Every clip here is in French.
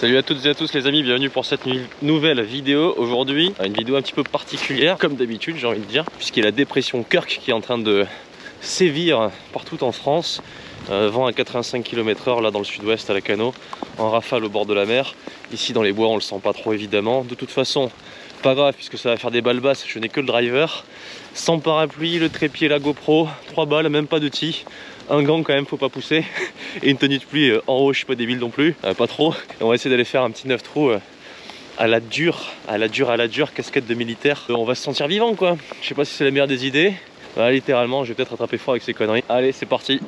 Salut à toutes et à tous les amis, bienvenue pour cette nouvelle vidéo. Aujourd'hui, une vidéo un petit peu particulière, comme d'habitude j'ai envie de dire, puisqu'il y a la dépression Kirk qui est en train de sévir partout en France. Vent à 85 km/h là dans le sud-ouest à Lacanau, en rafale au bord de la mer. Ici dans les bois on le sent pas trop évidemment. De toute façon, pas grave puisque ça va faire des balles basses, je n'ai que le driver. Sans parapluie, le trépied, la GoPro, 3 balles, même pas de tee. Un gant quand même, faut pas pousser. Et une tenue de pluie en haut, je suis pas débile non plus, pas trop. Et on va essayer d'aller faire un petit 9 trous à la dure, casquette de militaire. On va se sentir vivant quoi. Je sais pas si c'est la meilleure des idées. Bah, littéralement, je vais peut-être attraper froid avec ces conneries. Allez, c'est parti!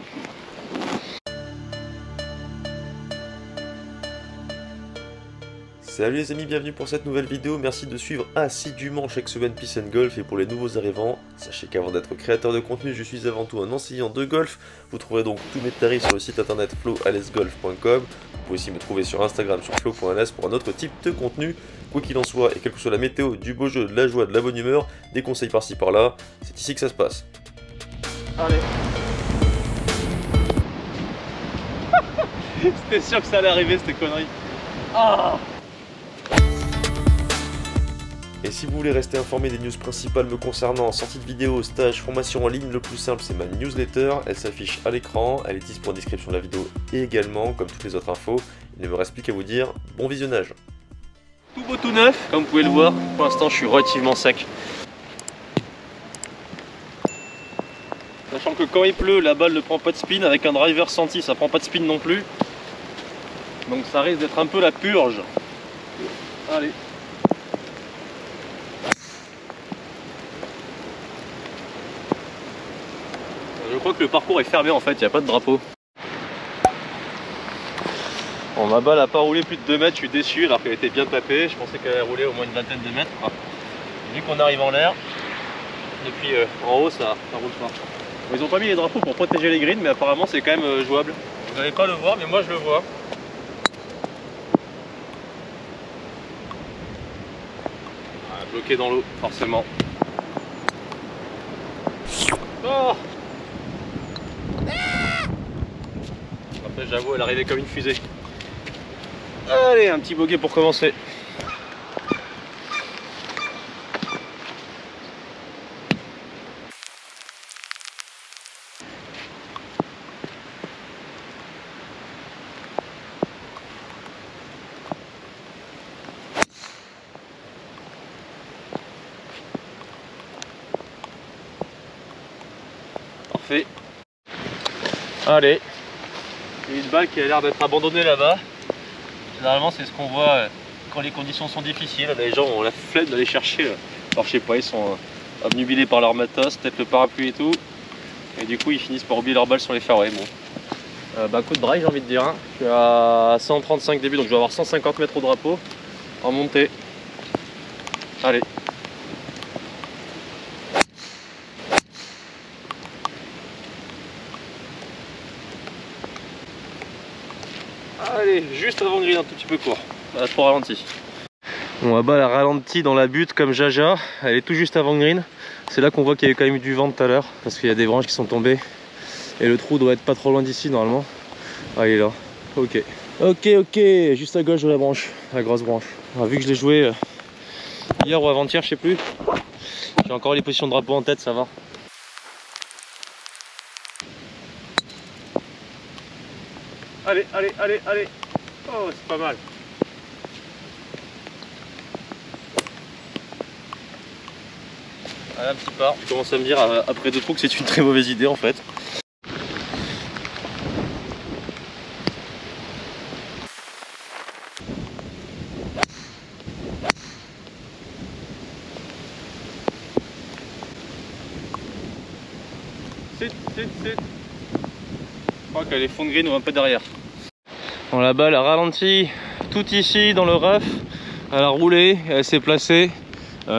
Salut les amis, bienvenue pour cette nouvelle vidéo, merci de suivre assidûment chaque semaine Peace and Golf. Et pour les nouveaux arrivants, sachez qu'avant d'être créateur de contenu, je suis avant tout un enseignant de golf. Vous trouverez donc tous mes tarifs sur le site internet floalesgolf.com. Vous pouvez aussi me trouver sur Instagram sur flow.ls pour un autre type de contenu. Quoi qu'il en soit, et quelle que soit la météo, du beau jeu, de la joie, de la bonne humeur, des conseils par-ci par-là, c'est ici que ça se passe. Allez. C'était sûr que ça allait arriver cette connerie. Ah. Et si vous voulez rester informé des news principales me concernant, sorties de vidéos, stages, formations en ligne, le plus simple c'est ma newsletter, elle s'affiche à l'écran, elle est disponible en description de la vidéo et également, comme toutes les autres infos, il ne me reste plus qu'à vous dire, bon visionnage. Tout beau, tout neuf, comme vous pouvez le voir, pour l'instant je suis relativement sec. Sachant que quand il pleut, la balle ne prend pas de spin, avec un driver senti, ça prend pas de spin non plus. Donc ça risque d'être un peu la purge. Allez. Je crois que le parcours est fermé en fait, il n'y a pas de drapeau. Bon, ma balle n'a pas roulé plus de 2 mètres, je suis déçu alors qu'elle était bien tapée. Je pensais qu'elle allait rouler au moins une vingtaine de mètres. Vu qu'on arrive en l'air, depuis en haut ça roule pas. Bon, ils ont pas mis les drapeaux pour protéger les greens mais apparemment c'est quand même jouable. Vous n'allez pas le voir mais moi je le vois. Ah, bloqué dans l'eau, forcément. Oh, j'avoue, elle arrivait comme une fusée. Allez, un petit bogey pour commencer. Parfait. Allez. Une balle qui a l'air d'être abandonnée là-bas. Généralement c'est ce qu'on voit quand les conditions sont difficiles. Les gens ont la flemme d'aller chercher. Alors je sais pas, ils sont obnubilés par leur matos, peut-être le parapluie et tout. Et du coup ils finissent par oublier leurs balles sur les fairways. Bon. Coup de braille j'ai envie de dire. Hein. Je suis à 135 début donc je vais avoir 150 mètres au drapeau. En montée. Allez. Allez, juste avant le green, un tout petit peu court, à trop ralenti. Bon, la balle a ralenti dans la butte comme jaja, elle est tout juste avant le green. C'est là qu'on voit qu'il y a eu quand même du vent tout à l'heure, parce qu'il y a des branches qui sont tombées. Et le trou doit être pas trop loin d'ici normalement. Ah, il est là, ok. Ok, juste à gauche de la branche, la grosse branche. Alors, vu que je l'ai joué hier ou avant-hier, je sais plus. J'ai encore les positions de drapeau en tête, ça va. Allez, allez, allez, allez. Oh, c'est pas mal. Allez, un petit part. Je commence à me dire après 2 trous que c'est une très mauvaise idée en fait. Sit. Je crois qu'elle est fond de green ou un peu derrière. Bon, la balle a ralenti tout ici dans le rough, elle a roulé, elle s'est placée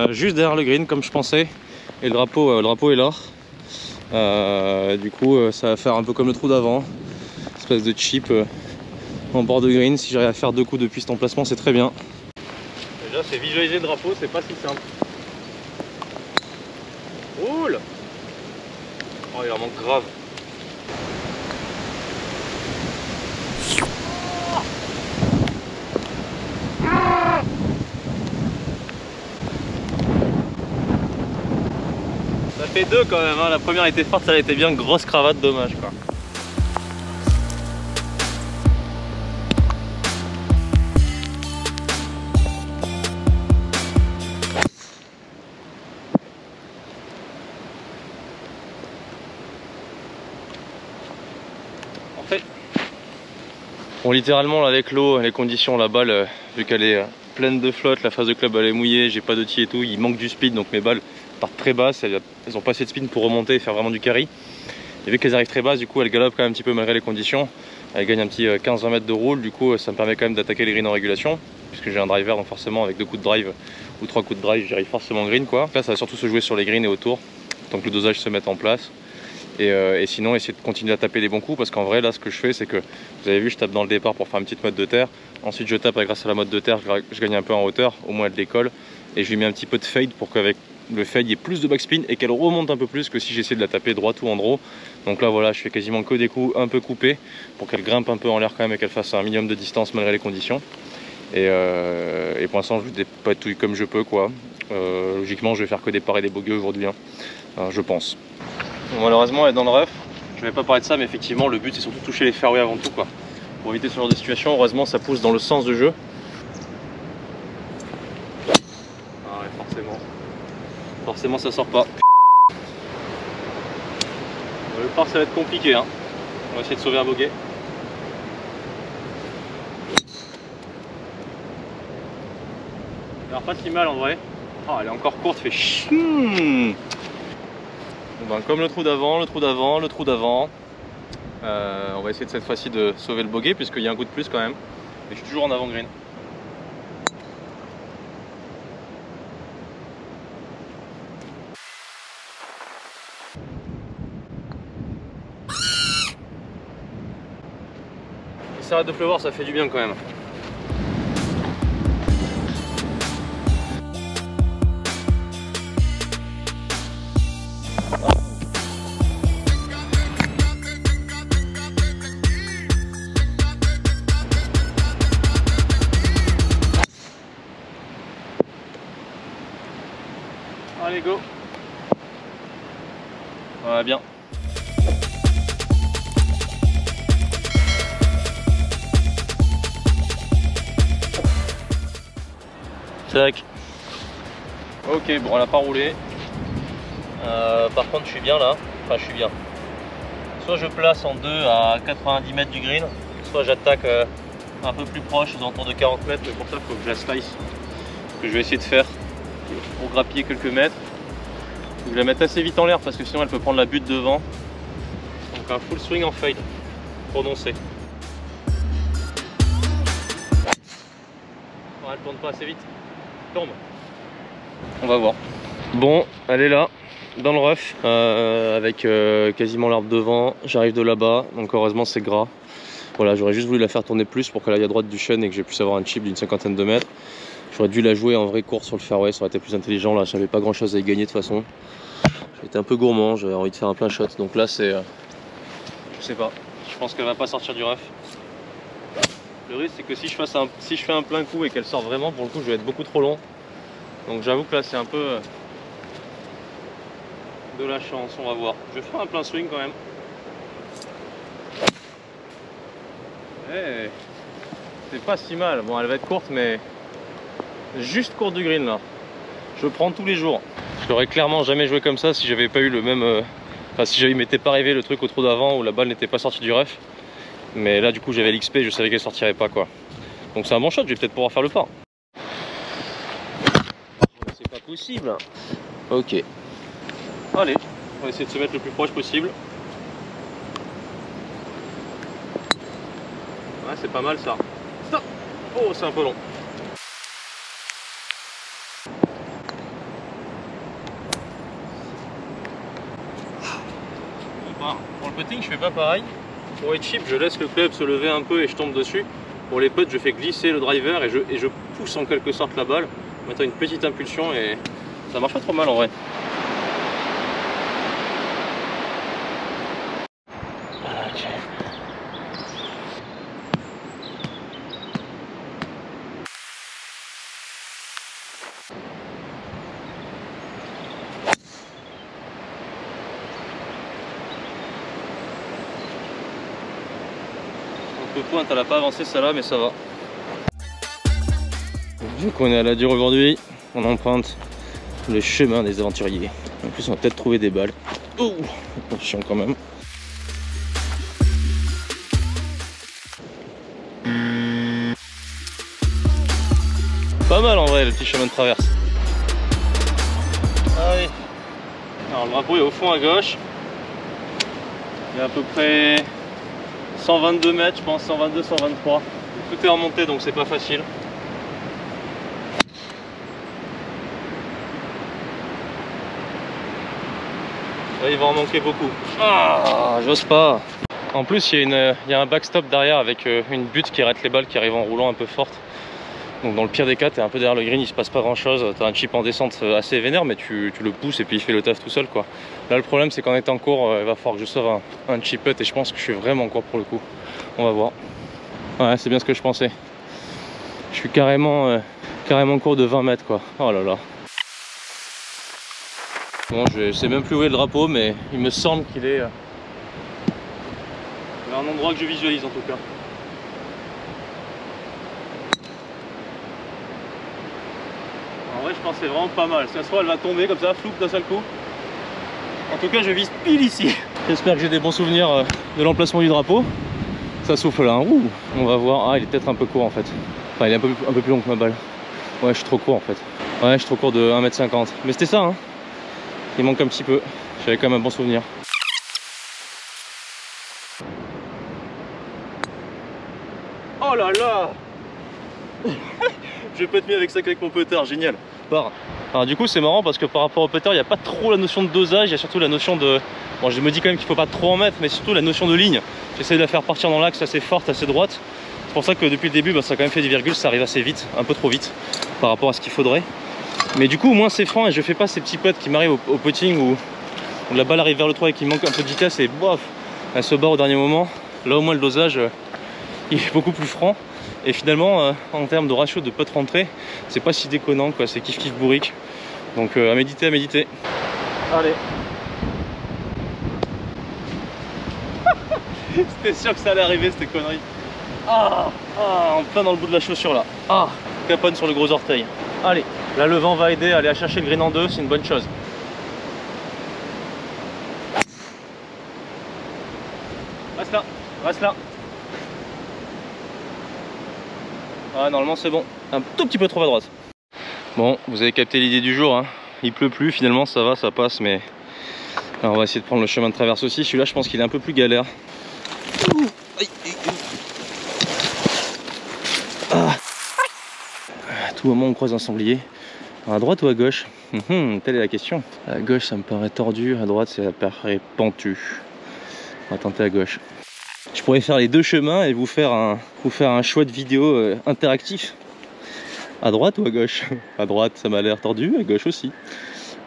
juste derrière le green comme je pensais et le drapeau est là. Du coup ça va faire un peu comme le trou d'avant, espèce de chip en bord de green. Si j'arrive à faire 2 coups depuis cet emplacement c'est très bien. Déjà c'est visualiser le drapeau, c'est pas si simple. Roule. Oh, il en manque grave. fait deux quand même, hein. La première était forte, ça a été bien, grosse cravate, dommage quoi. Bon, littéralement là, avec l'eau, les conditions, la balle, vu qu'elle est pleine de flotte, la face de club elle est mouillée, j'ai pas d'outil et tout, il manque du speed, donc mes balles partent très basses, elles ont pas assez de speed pour remonter et faire vraiment du carry. Et vu qu'elles arrivent très basses, du coup elles galopent quand même un petit peu malgré les conditions, elles gagnent un petit 15-20 mètres de roule, du coup ça me permet quand même d'attaquer les greens en régulation, puisque j'ai un driver, donc forcément avec deux coups de drive ou trois coups de drive, j'arrive forcément green quoi. Là ça va surtout se jouer sur les greens et autour, tant que le dosage se mette en place. Et sinon essayer de continuer à taper les bons coups, parce qu'en vrai là ce que je fais c'est que, vous avez vu, je tape dans le départ pour faire une petite motte de terre, ensuite je tape et grâce à la motte de terre je gagne un peu en hauteur, au moins elle décolle, et je lui mets un petit peu de fade pour qu'avec le fade il y ait plus de backspin et qu'elle remonte un peu plus que si j'essaie de la taper droite ou en draw. Donc là voilà, je fais quasiment que des coups un peu coupés pour qu'elle grimpe un peu en l'air quand même et qu'elle fasse un minimum de distance malgré les conditions. Et pour l'instant je dépatouille comme je peux quoi. Logiquement je vais faire que des parts et des bogeys aujourd'hui hein. Alors, je pense. Malheureusement, elle est dans le rough. Je vais pas parler de ça, mais effectivement, le but c'est surtout de toucher les fairways avant tout quoi. Pour éviter ce genre de situation, heureusement, ça pousse dans le sens du jeu. Ah ouais, forcément, ça sort pas. Le par, ça va être compliqué. Hein. On va essayer de sauver un bogey. Alors pas si mal en vrai. Ah, elle est encore courte, fait chiii. Ben, comme le trou d'avant, le trou d'avant, le trou d'avant, on va essayer de cette fois-ci de sauver le bogey puisqu'il y a un coup de plus quand même. Mais je suis toujours en avant green. Il s'arrête de pleuvoir, ça fait du bien quand même. Allez, go. Voilà, bien. Tac. Ok, bon, on l'a pas roulé. Par contre, je suis bien là. Enfin, je suis bien. Soit je place en 2 à 90 mètres du green, soit j'attaque un peu plus proche, aux alentours de 40 mètres. Mais pour ça, il faut que je la slice. Que je vais essayer de faire. Pour grappiller quelques mètres, je vais la mettre assez vite en l'air parce que sinon elle peut prendre la butte devant. Donc un full swing en fade prononcé. Oh, elle tourne pas assez vite, elle tombe. On va voir. Bon, elle est là, dans le rough, avec quasiment l'arbre devant. J'arrive de là-bas, donc heureusement c'est gras. Voilà, j'aurais juste voulu la faire tourner plus pour qu'elle aille à droite du chêne et que j'ai pu avoir un chip d'une cinquantaine de mètres. J'aurais dû la jouer en vrai court sur le fairway, ça aurait été plus intelligent. Là, j'avais pas grand chose à y gagner de toute façon. J'étais un peu gourmand, j'avais envie de faire un plein shot. Donc là, c'est. Je sais pas, je pense qu'elle va pas sortir du rough. Le risque, c'est que si je fais un plein coup et qu'elle sort vraiment, pour le coup, je vais être beaucoup trop long. Donc j'avoue que là, c'est un peu. De la chance, on va voir. Je vais faire un plein swing quand même. Hey, c'est pas si mal. Bon, elle va être courte, mais. Juste court du green là, je prends tous les jours. Je l'aurais clairement jamais joué comme ça si j'avais pas eu le même. Enfin, si il m'était pas arrivé le truc au trou d'avant où la balle n'était pas sortie du rough. Mais là, du coup, j'avais l'XP, je savais qu'elle sortirait pas quoi. Donc, c'est un bon shot, je vais peut-être pouvoir faire le par. C'est pas possible. Ok. Allez, on va essayer de se mettre le plus proche possible. Ouais, c'est pas mal ça. Stop. Oh, c'est un peu long. Pour le putting, je fais pas pareil. Pour les chips, je laisse le club se lever un peu et je tombe dessus. Pour les putts, je fais glisser le driver et je pousse en quelque sorte la balle, en mettant une petite impulsion et ça marche pas trop mal en vrai. Coucou, hein, t'as la pas avancé celle-là, mais ça va. Du coup, on est à la dure aujourd'hui. On emprunte le chemin des aventuriers. En plus, on va peut-être trouver des balles. Oh, chiant quand même. Pas mal en vrai, le petit chemin de traverse. Ah oui. Alors, le drapeau est au fond à gauche. Il y a à peu près 122 mètres, je pense, 122, 123. Tout est en montée, donc c'est pas facile. Là, il va en manquer beaucoup. Ah, j'ose pas. En plus, il y a un backstop derrière avec une butte qui arrête les balles qui arrivent en roulant un peu forte. Donc dans le pire des cas, t'es un peu derrière le green, il se passe pas grand chose, t'as un chip en descente assez vénère, mais tu le pousses et puis il fait le taf tout seul quoi. Là le problème c'est qu'en étant court, il va falloir que je sauve un chip putt et je pense que je suis vraiment court pour le coup. On va voir. Ouais, c'est bien ce que je pensais. Je suis carrément court de 20 mètres quoi. Oh là là. Bon, je sais même plus où est le drapeau, mais il me semble qu'il est vers un endroit que je visualise en tout cas. En vrai, je pense que c'est vraiment pas mal. Ça se voit, elle va tomber comme ça, floupe d'un seul coup. En tout cas, je vise pile ici. J'espère que j'ai des bons souvenirs de l'emplacement du drapeau. Ça souffle là. Ouh. On va voir. Ah, il est peut-être un peu court en fait. Enfin, il est un peu plus long que ma balle. Ouais, je suis trop court en fait. Ouais, je suis trop court de 1,50 m. Mais c'était ça, hein. Il manque un petit peu. J'avais quand même un bon souvenir. Oh là là. Je peux être mis avec ça avec mon putter, génial. Alors du coup c'est marrant parce que par rapport au putter il n'y a pas trop la notion de dosage, il y a surtout la notion de... Bon, je me dis quand même qu'il faut pas trop en mettre, mais surtout la notion de ligne. J'essaie de la faire partir dans l'axe assez forte, assez droite. C'est pour ça que depuis le début, bah, ça a quand même fait des virgules, ça arrive assez vite, un peu trop vite par rapport à ce qu'il faudrait. Mais du coup au moins c'est franc et je fais pas ces petits putts qui m'arrivent au putting où la balle arrive vers le 3 et qu'il manque un peu de vitesse et bof, elle se barre au dernier moment. Là au moins le dosage il est beaucoup plus franc. Et finalement, en termes de ratio de putt rentrée, c'est pas si déconnant quoi, c'est kiff kiff bourrique. Donc à méditer, à méditer. Allez. C'était sûr que ça allait arriver cette connerie. Ah, ah, en plein dans le bout de la chaussure là. Ah, caponne sur le gros orteil. Allez, là le vent va aider à aller à chercher le green en deux, c'est une bonne chose. Reste là, reste là. Ah, normalement c'est bon, un tout petit peu trop à droite. Bon, vous avez capté l'idée du jour, hein. Il pleut plus, finalement ça va, ça passe, mais alors, on va essayer de prendre le chemin de traverse aussi. Celui-là je pense qu'il est un peu plus galère. Ah. À tout moment on croise un sanglier. Alors, à droite ou à gauche? Telle est la question. À gauche ça me paraît tordu, à droite ça me paraît pentu. On va tenter à gauche. Je pourrais faire les deux chemins et vous faire un choix de vidéo interactif. À droite ou à gauche? À droite, ça m'a l'air tordu, à gauche aussi.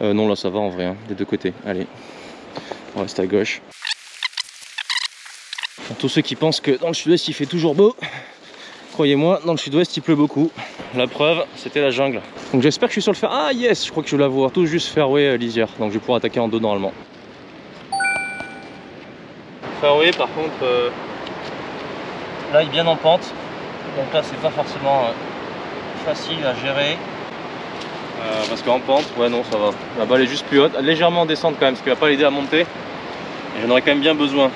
Non, là ça va en vrai, hein, des deux côtés. Allez, on reste à gauche. Pour tous ceux qui pensent que dans le sud-ouest il fait toujours beau, croyez-moi, dans le sud-ouest il pleut beaucoup. La preuve, c'était la jungle. Donc j'espère que je suis sur le fer. Ah yes, je crois que je la vois. Tout juste fairway lisière, donc je vais pouvoir attaquer en deux normalement. Fairway par contre là il est bien en pente, donc là c'est pas forcément facile à gérer parce qu'en pente, ouais non ça va, la balle est juste plus haute, légèrement en descente quand même, ce qui va pas l'aider à monter et j'en aurais quand même bien besoin.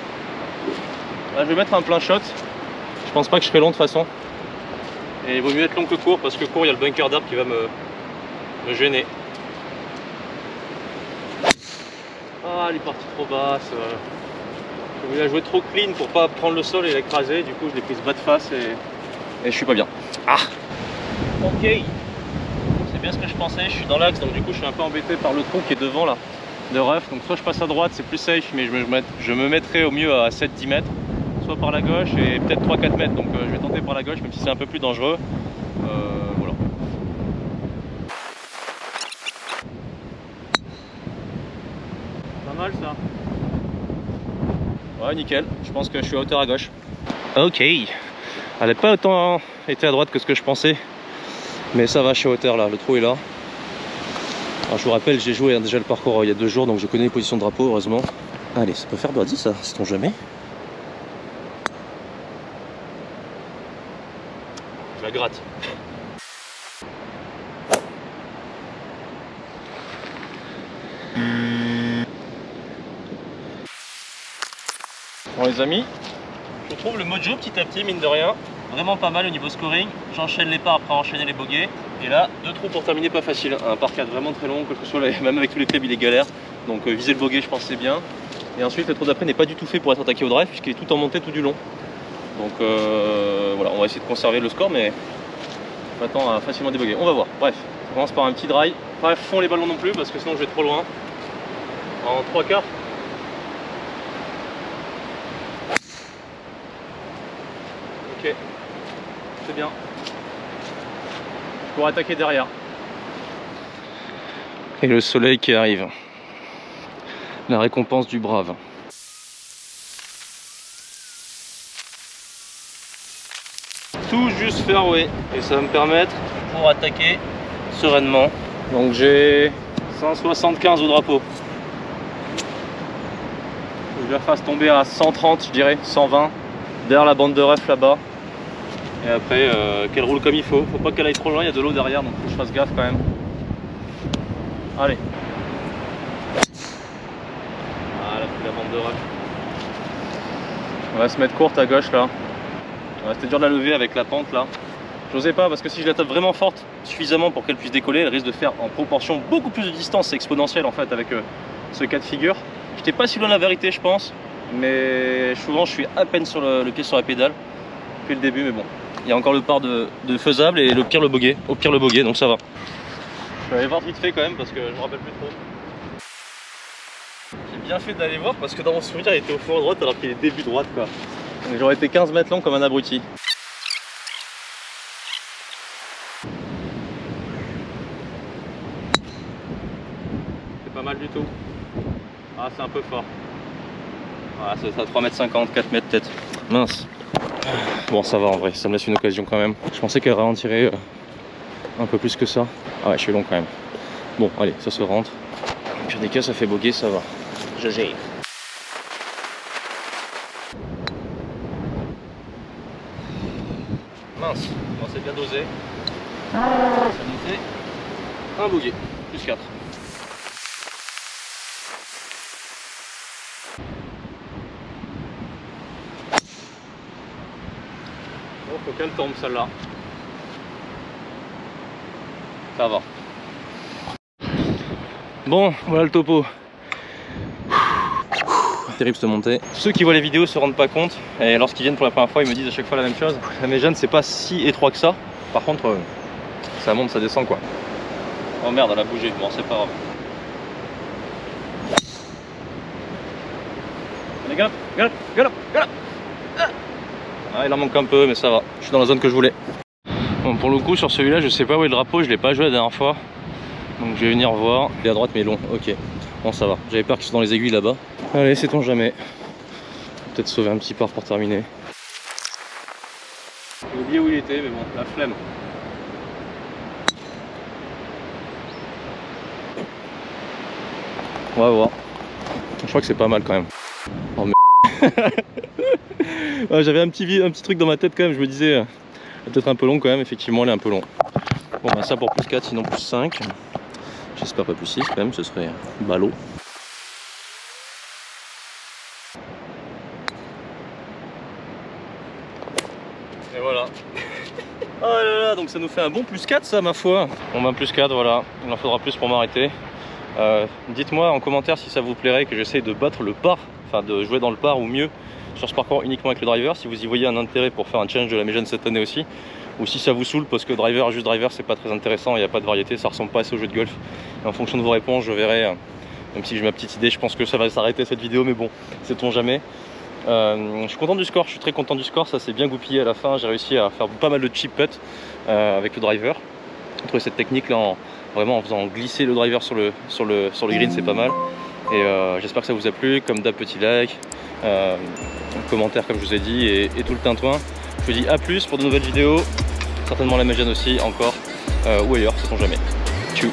Là je vais mettre un plein shot, je pense pas que je serai long de toute façon et il vaut mieux être long que court parce que court il y a le bunker d'arbre qui va me gêner. Ah elle est partie trop basse. Je voulais la jouer trop clean pour pas prendre le sol et l'écraser, du coup je l'ai prise bas de face et je suis pas bien. Ah. Ok, c'est bien ce que je pensais, je suis dans l'axe donc du coup je suis un peu embêté par le trou qui est devant là, de ref. Donc soit je passe à droite, c'est plus safe, mais je me mettrai au mieux à 7-10 mètres, soit par la gauche et peut-être 3-4 mètres. Donc je vais tenter par la gauche même si c'est un peu plus dangereux. Voilà. Pas mal ça. Ouais nickel, je pense que je suis à hauteur à gauche. Ok, elle n'a pas autant été à droite que ce que je pensais. Mais ça va, je suis à hauteur là, le trou est là. Alors je vous rappelle, j'ai joué déjà le parcours il y a 2 jours, donc je connais les positions de drapeau, heureusement. Allez, ça peut faire birdie ça, sait-on jamais. je la gratte. Bon les amis, je trouve le mojo petit à petit, mine de rien, vraiment pas mal au niveau scoring. J'enchaîne les pars après enchaîner les bogeys. Et là, deux trous pour terminer, pas facile. Un par 4 vraiment très long, quel que soit, même avec tous les clubs, il est galère. Donc viser le bogey, je pense c'est bien. Et ensuite, le trou d'après n'est pas du tout fait pour être attaqué au drive, puisqu'il est tout en montée tout du long. Donc voilà, on va essayer de conserver le score, mais maintenant facilement déboguer. On va voir. Bref, on commence par un petit drive. Pas à fond les ballons non plus, parce que sinon je vais trop loin. En 3/4. Ok, c'est bien. Pour attaquer derrière. Et le soleil qui arrive. La récompense du brave. Tout juste fairway. Et ça va me permettre pour attaquer sereinement. Donc j'ai 175 au drapeau. Faut que je la fasse tomber à 130, je dirais, 120. Derrière la bande de ref là-bas. Et après, qu'elle roule comme il faut. Faut pas qu'elle aille trop loin, il y a de l'eau derrière, donc faut que je fasse gaffe quand même. Allez. Ah, elle a pris la bande de rock. On va se mettre courte à gauche là. C'était dur de la lever avec la pente là. J'osais pas parce que si je la tape vraiment forte, suffisamment pour qu'elle puisse décoller, elle risque de faire en proportion beaucoup plus de distance. C'est exponentiel en fait avec ce cas de figure. J'étais pas si loin de la vérité, je pense. Mais souvent, je suis à peine sur le pied sur la pédale. Depuis le début, mais bon. Il y a encore le par de faisable et le pire le bogey, au pire le bogey, donc ça va. Je vais aller voir vite fait quand même parce que je me rappelle plus trop. J'ai bien fait d'aller voir parce que dans mon souvenir il était au fond à droite alors qu'il est début droite quoi. J'aurais été 15 mètres long comme un abruti. C'est pas mal du tout. Ah c'est un peu fort. Ah c'est à 3,50 m, 4 mètres peut-être. Mince. Bon ça va en vrai, ça me laisse une occasion quand même. Je pensais qu'elle ralentirait un peu plus que ça. Ah ouais je suis long quand même. Bon allez, ça se rentre. Au pire des cas ça fait boguer, ça va. Je gère. Mince, bon, c'est bien dosé. Ça nous fait un boguer, plus 4. Faut qu'elle tombe celle-là. Ça va. Bon, voilà le topo. Terrible cette montée. Ceux qui voient les vidéos se rendent pas compte. Et lorsqu'ils viennent pour la première fois, ils me disent à chaque fois la même chose. La médiane, c'est pas si étroit que ça. Par contre, ça monte, ça descend quoi. Oh merde, elle a bougé. Bon, c'est pas grave. Allez, galope, galope, galope, galope. Ah, il en manque un peu, mais ça va. Je suis dans la zone que je voulais. Bon, pour le coup, sur celui-là, je sais pas où est le drapeau. Je l'ai pas joué la dernière fois. Donc, je vais venir voir. Il est à droite, mais long. Ok. Bon, ça va. J'avais peur qu'il soit dans les aiguilles là-bas. Allez, sait-on jamais. Peut-être sauver un petit par pour terminer. J'ai oublié où il était, mais bon, la flemme. On va voir. Je crois que c'est pas mal quand même. Oh, mais... J'avais un petit truc dans ma tête quand même, je me disais peut-être un peu long quand même, effectivement elle est un peu long. Bon bah ça pour plus 4, sinon plus 5. J'espère pas plus 6 quand même, ce serait ballot. Et voilà. Oh là là, donc ça nous fait un bon plus 4 ça ma foi. Bon bah plus 4 voilà, il en faudra plus pour m'arrêter. Dites-moi en commentaire si ça vous plairait que j'essaye de battre le par, enfin de jouer dans le par ou mieux sur ce parcours uniquement avec le driver, si vous y voyez un intérêt pour faire un challenge de la médiane cette année aussi, ou si ça vous saoule parce que driver, juste driver, c'est pas très intéressant, il n'y a pas de variété, ça ressemble pas assez au jeu de golf. Et en fonction de vos réponses, je verrai, même si j'ai ma petite idée, je pense que ça va s'arrêter cette vidéo, mais bon, sait-on jamais. Je suis content du score, je suis très content du score, ça s'est bien goupillé à la fin, j'ai réussi à faire pas mal de chip putt avec le driver. J'ai trouvé cette technique là, en faisant glisser le driver sur le green, c'est pas mal. Et j'espère que ça vous a plu, comme d'hab, petit like, commentaire comme je vous ai dit et tout le tintouin. Je vous dis à plus pour de nouvelles vidéos, certainement la médiane aussi encore, ou ailleurs, sait-on jamais. Tchou.